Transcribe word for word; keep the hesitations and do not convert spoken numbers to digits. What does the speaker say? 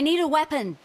I need a weapon.